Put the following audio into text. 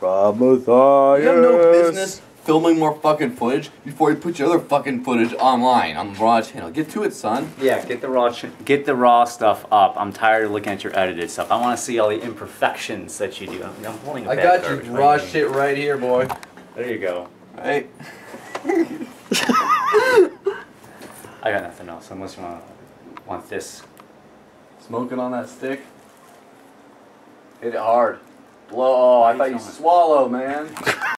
Rob Mathias. You have no business filming more fucking footage before you put your other fucking footage online on the raw channel. Get to it, son. Yeah, get the raw stuff up. I'm tired of looking at your edited stuff. I want to see all the imperfections that you do. I'm holding a bag of garbage. I got you raw shit right here, boy. There you go. Right. I got nothing else unless you want this. Smoking on that stick. Hit it hard. Blow. Oh, I thought you swallowed, man.